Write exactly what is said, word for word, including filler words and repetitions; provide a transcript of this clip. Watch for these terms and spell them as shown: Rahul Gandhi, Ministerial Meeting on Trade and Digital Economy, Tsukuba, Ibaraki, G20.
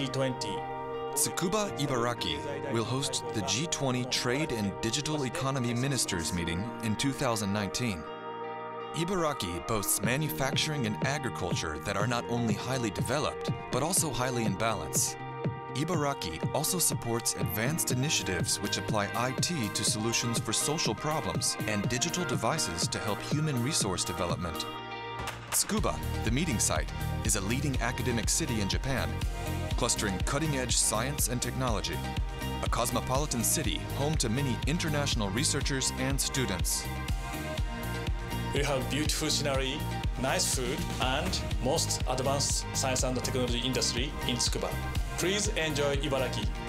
G twenty. Tsukuba Ibaraki will host the G twenty Trade and Digital Economy Ministers meeting in two thousand nineteen. Ibaraki boasts manufacturing and agriculture that are not only highly developed, but also highly in balance. Ibaraki also supports advanced initiatives which apply I T to solutions for social problems and digital devices to help human resource development. Tsukuba, the meeting site, is a leading academic city in Japan, clustering cutting-edge science and technology. A cosmopolitan city home to many international researchers and students. We have beautiful scenery, nice food, and most advanced science and technology industry in Tsukuba. Please enjoy Ibaraki.